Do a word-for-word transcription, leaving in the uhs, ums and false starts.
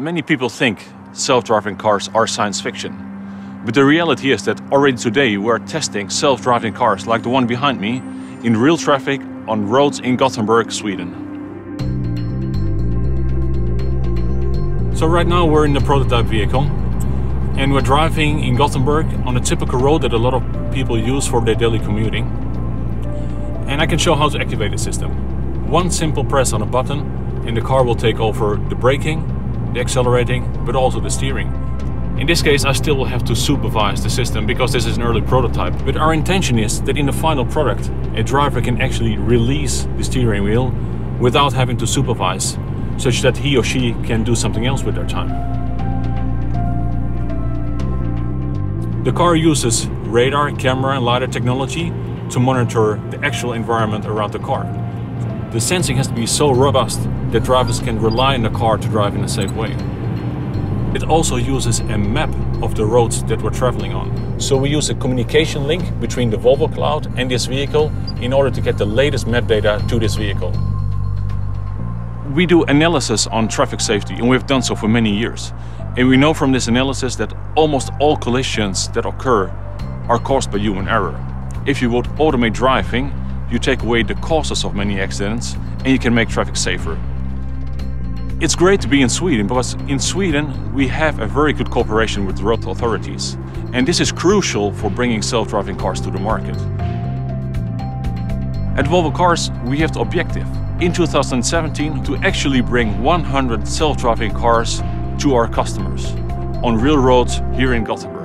Many people think self-driving cars are science fiction, but the reality is that already today we're testing self-driving cars like the one behind me in real traffic on roads in Gothenburg, Sweden. So right now we're in the prototype vehicle and we're driving in Gothenburg on a typical road that a lot of people use for their daily commuting. And I can show how to activate the system. One simple press on a button and the car will take over the braking, the accelerating, but also the steering. In this case, I still will have to supervise the system because this is an early prototype. But our intention is that in the final product, a driver can actually release the steering wheel without having to supervise, such that he or she can do something else with their time. The car uses radar, camera and lidar technology to monitor the actual environment around the car. The sensing has to be so robust that drivers can rely on the car to drive in a safe way. It also uses a map of the roads that we're traveling on. So we use a communication link between the Volvo Cloud and this vehicle in order to get the latest map data to this vehicle. We do analysis on traffic safety, and we've done so for many years. And we know from this analysis that almost all collisions that occur are caused by human error. If you would automate driving, you take away the causes of many accidents and you can make traffic safer. It's great to be in Sweden because in Sweden we have a very good cooperation with road authorities. And this is crucial for bringing self-driving cars to the market. At Volvo Cars, we have the objective in two thousand seventeen to actually bring one hundred self-driving cars to our customers on real roads here in Gothenburg.